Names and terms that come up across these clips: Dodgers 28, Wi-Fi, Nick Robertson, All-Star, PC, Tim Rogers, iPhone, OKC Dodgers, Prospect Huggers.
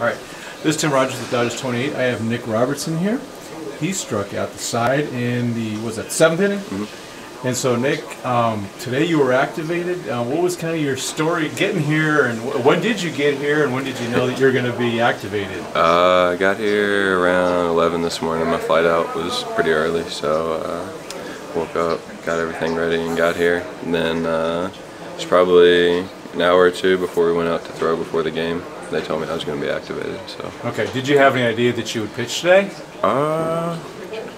All right, this is Tim Rogers with Dodgers 28. I have Nick Robertson here. He struck out the side in the, was that seventh inning? Mm-hmm. And so, Nick, today you were activated. What was kind of your story getting here, and when did you get here, and when did you know that you're going to be activated? I got here around 11 this morning. My flight out was pretty early, so woke up, got everything ready, and got here. And then it's probably an hour or two before we went out to throw before the game. They told me I was going to be activated. So. Okay. Did you have any idea that you would pitch today? I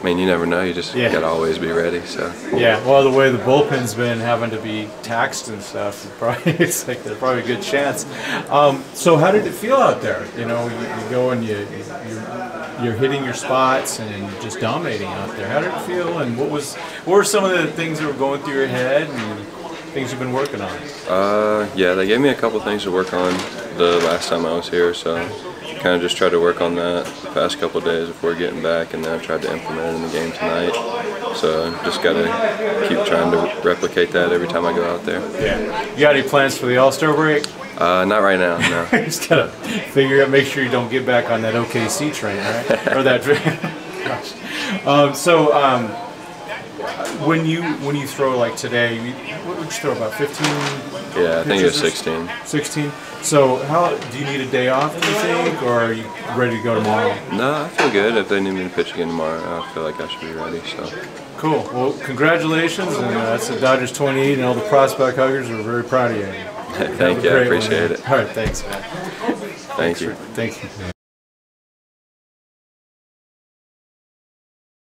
mean, you never know. You just gotta always be ready. So. Yeah. Well, the way the bullpen's been having to be taxed and stuff, it's like there's probably a good chance. So, how did it feel out there? You know, you go and you're hitting your spots and you're just dominating out there. How did it feel? And what were some of the things that were going through your head? And things you've been working on? Yeah, they gave me a couple things to work on the last time I was here, so kind of just tried to work on that the past couple days before getting back, and then I tried to implement it in the game tonight. So just got to keep trying to replicate that every time I go out there. Yeah. You got any plans for the All-Star break? Not right now, no. Just got to figure out, make sure you don't get back on that OKC train, right? Or that gosh. When you throw like today, what would you throw, about 15? Yeah, I think it was 16. 16. So how do you need a day off, do you think, or are you ready to go tomorrow? No, I feel good. If they need me to pitch again tomorrow, I feel like I should be ready. So. Cool. Well, congratulations, and that's the Dodgers 28, and all the Prospect Huggers are very proud of you. Thank you. I appreciate it. All right, thanks, man. Thank you. Thank you.